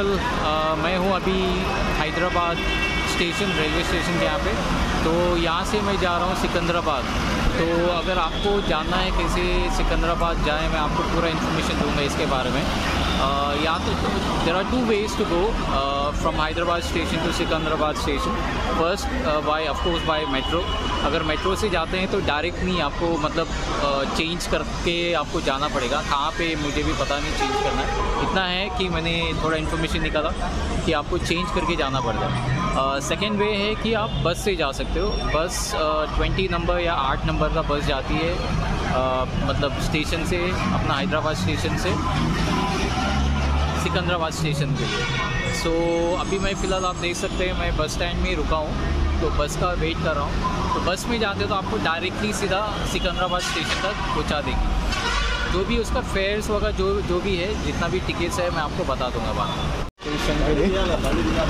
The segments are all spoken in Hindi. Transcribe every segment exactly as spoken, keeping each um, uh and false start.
पीपल, मैं हूँ अभी हैदराबाद स्टेशन, रेलवे स्टेशन के यहाँ पे। तो यहाँ से मैं जा रहा हूँ सिकंदराबाद। तो अगर आपको जानना है कैसे सिकंदराबाद जाएँ, मैं आपको पूरा इन्फॉर्मेशन दूंगा इसके बारे में। यहाँ तो there are two ways to go from Hyderabad station to Secunderabad station. First by of course by metro. अगर मेट्रो से जाते हैं तो डायरेक्ट नहीं, आपको मतलब चेंज uh, करके आपको जाना पड़ेगा। कहाँ पे मुझे भी पता नहीं चेंज करना है। इतना है कि मैंने थोड़ा इन्फॉर्मेशन निकाला कि आपको चेंज करके जाना पड़ता है। सेकेंड वे है कि आप बस से जा सकते हो। बस ट्वेंटी uh, नंबर या आठ नंबर का बस जाती है, uh, मतलब स्टेशन से, अपना हैदराबाद स्टेशन से सिकंदराबाद स्टेशन के लिए। सो so, अभी मैं फ़िलहाल आप देख सकते हैं मैं बस स्टैंड में रुका हूँ, तो बस का वेट कर रहा हूँ। तो बस में जाते हो तो आपको डायरेक्टली सीधा सिकंदराबाद स्टेशन तक पहुँचा देगी। जो भी उसका फेयर्स होगा, जो जो भी है, जितना भी टिकट्स है, मैं आपको बता दूंगा बाद में। स्टेशन के लिए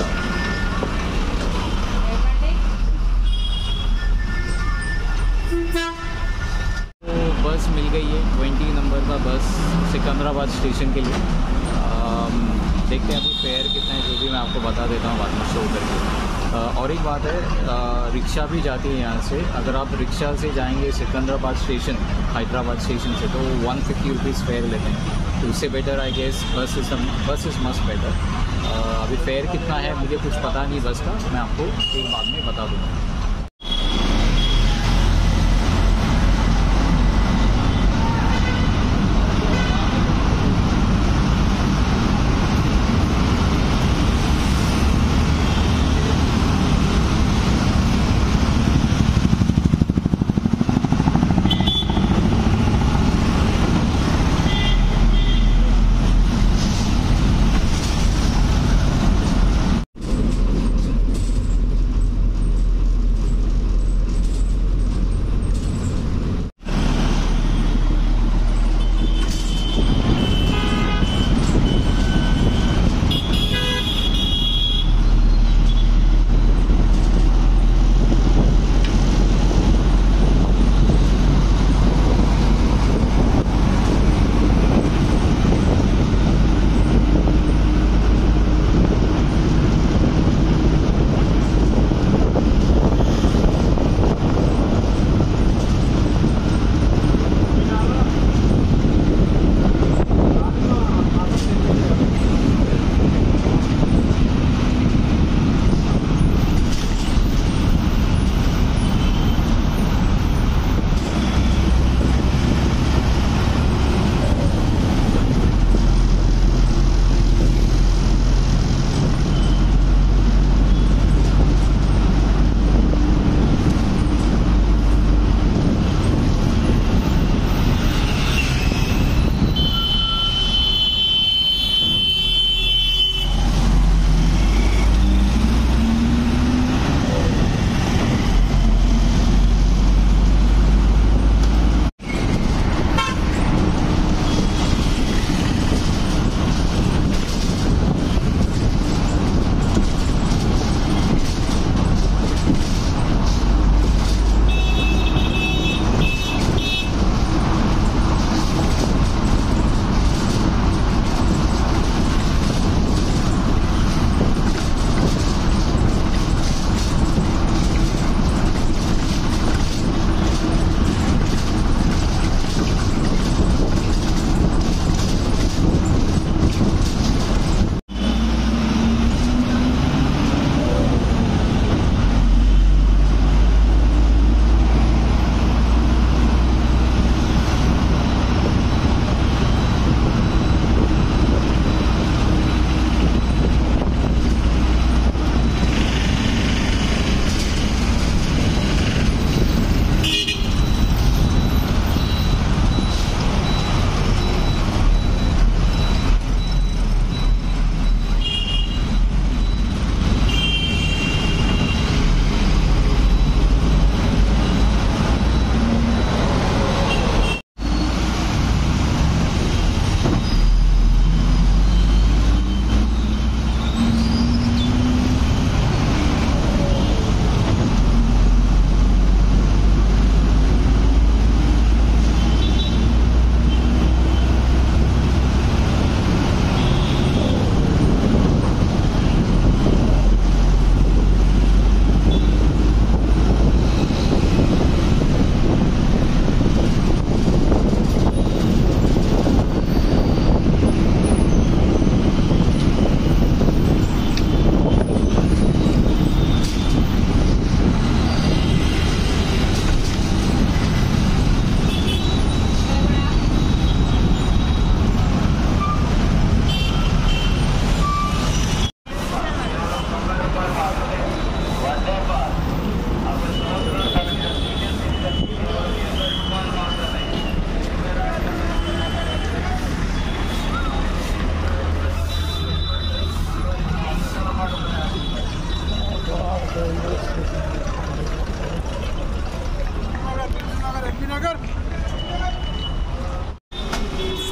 तो बस मिल गई है, ट्वेंटी नंबर का बस सिकंदराबाद स्टेशन के लिए। आम, देखते हैं अभी फेयर कितना है, जो भी मैं आपको बता देता हूँ बाद में शो करके। और एक बात है, रिक्शा भी जाती है यहाँ से। अगर आप रिक्शा से जाएंगे सिकंदराबाद स्टेशन, हैदराबाद स्टेशन से, तो वन फिफ्टी रुपीज़ फेयर लेते हैं। तो उससे better I guess bus is bus is must better. अभी फेयर कितना है मुझे कुछ पता नहीं बस का, मैं आपको एक बाद में बता दूँगा।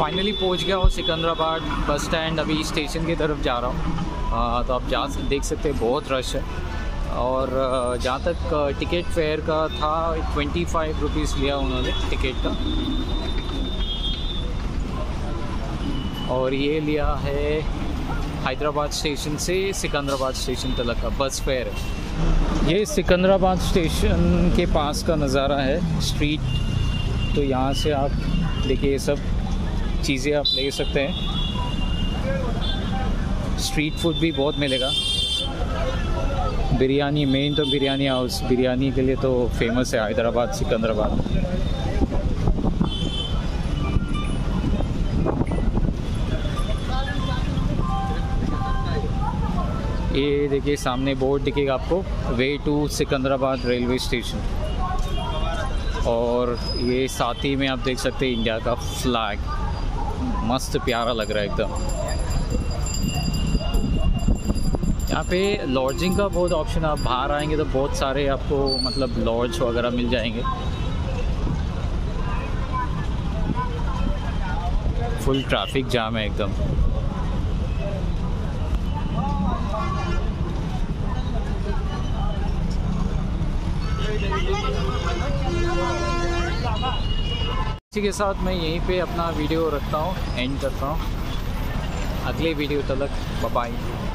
फाइनली पहुंच गया हूँ सिकंदराबाद बस स्टैंड। अभी स्टेशन की तरफ जा रहा हूँ। तो आप जहाँ देख सकते हैं बहुत रश है। और जहाँ तक टिकट फेयर का था ट्वेंटी फाइव रुपीज़ लिया उन्होंने टिकट का। और ये लिया है हैदराबाद स्टेशन से सिकंदराबाद स्टेशन तक का बस फेयर। ये सिकंदराबाद स्टेशन के पास का नज़ारा है स्ट्रीट। तो यहाँ से आप देखिए ये सब चीज़ें आप ले सकते हैं। स्ट्रीट फूड भी बहुत मिलेगा। बिरयानी, मेन तो बिरयानी हाउस बिरयानी के लिए तो फेमस है हैदराबाद सिकंदराबाद। ये देखिए सामने बोर्ड दिखेगा आपको, way to Secunderabad railway station. और ये साथ ही में आप देख सकते हैं इंडिया का फ्लैग, मस्त प्यारा लग रहा है एकदम। यहाँ पे लॉजिंग का बहुत ऑप्शन, आप बाहर आएंगे तो बहुत सारे आपको मतलब लॉज वगैरह मिल जाएंगे। फुल ट्रैफिक जाम है एकदम। इसी के साथ मैं यहीं पे अपना वीडियो रखता हूँ, एंड करता हूँ। अगले वीडियो तक बाय बाय।